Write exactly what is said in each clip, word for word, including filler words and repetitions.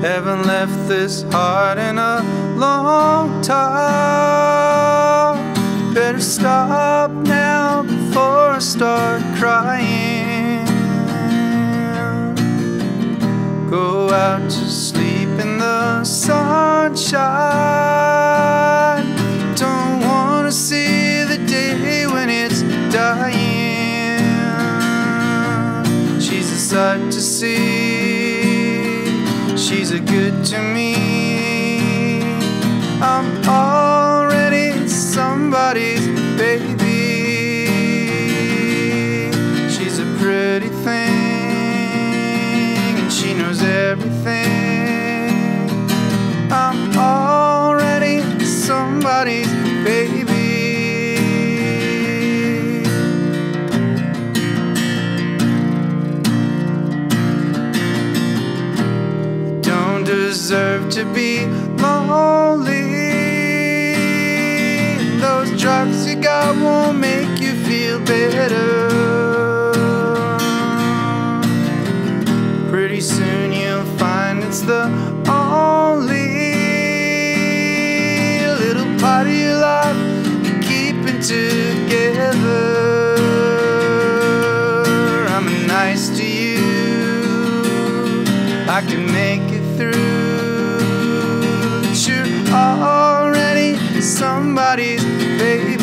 Haven't left this heart in a long time. Better stop now before I start crying. Go out to sleep in the sunshine. Don't wanna see the day when it's dying. She's a sight to see. She's a good to me. I'm already somebody's baby. She's a pretty thing, and she knows everything. I'm already somebody's baby. Deserve to be lonely. Those drugs you got won't make you feel better. Pretty soon you'll find it's the only little part of your life you're keeping together. I'm nice to you, I can make it through. Already somebody's baby.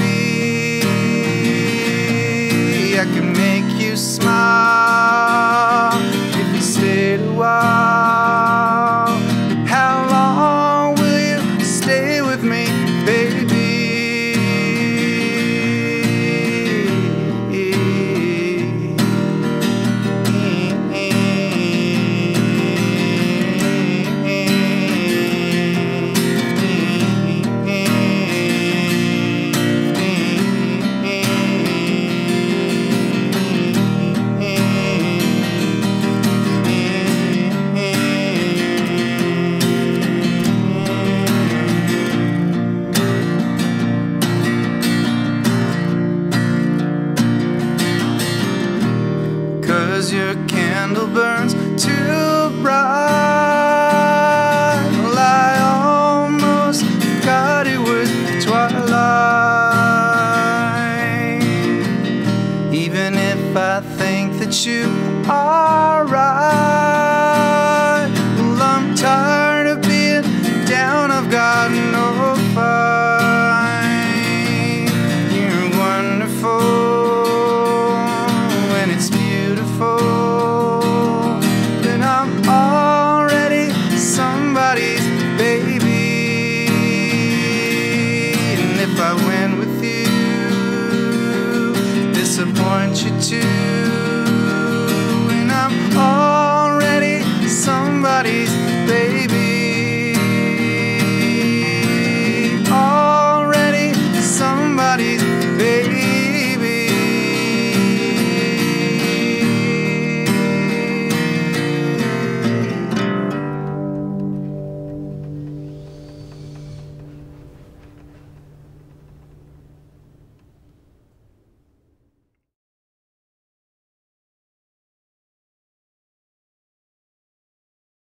I can make you smile if you stayed a while. How long will you stay with me, to